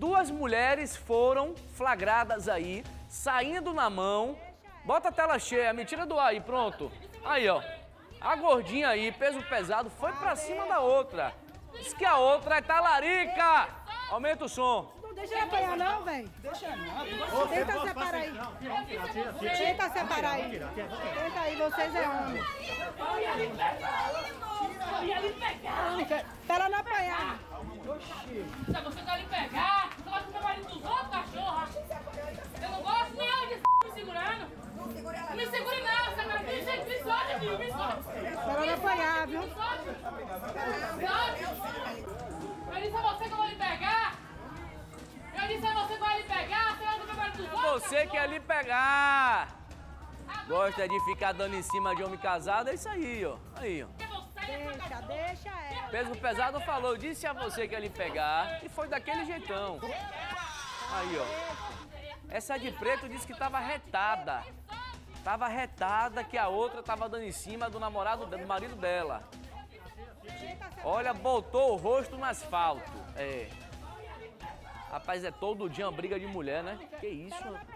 Duas mulheres foram flagradas aí, saindo na mão. Bota a tela cheia, me tira do ar aí, pronto. Aí, ó. A gordinha aí, peso pesado, foi pra cima da outra. Diz que a outra é talarica. Aumenta o som. Não deixa ele apanhar não, velho. Deixa não. Tenta separar aí. Tenta separar aí. Tenta aí, vocês é homem. Pra ela não apanhar. Se você tá ali pegar, você gosta do meu marido dos outros, cachorro? Eu não gosto nem eu de f*** me segurando. Não me segure não, essa cara. Me solte, viu? Me solte. Pra ela não apanhar, viu? Me solte. Eu disse a você que eu vou lhe pegar. Eu disse a você que eu vou lhe pegar. Você gosta do meu marido dos outros, você quer lhe pegar. Gosta de ficar dando em cima de homem casado, é isso aí, ó. Aí, ó. Deixa ela. Peso pesado falou, disse a você que ia lhe pegar e foi daquele jeitão. Aí, ó. Essa de preto disse que tava retada. Tava retada que a outra tava dando em cima do namorado, do marido dela. Olha, botou o rosto no asfalto. É. Rapaz, é todo dia uma briga de mulher, né? Que isso, né?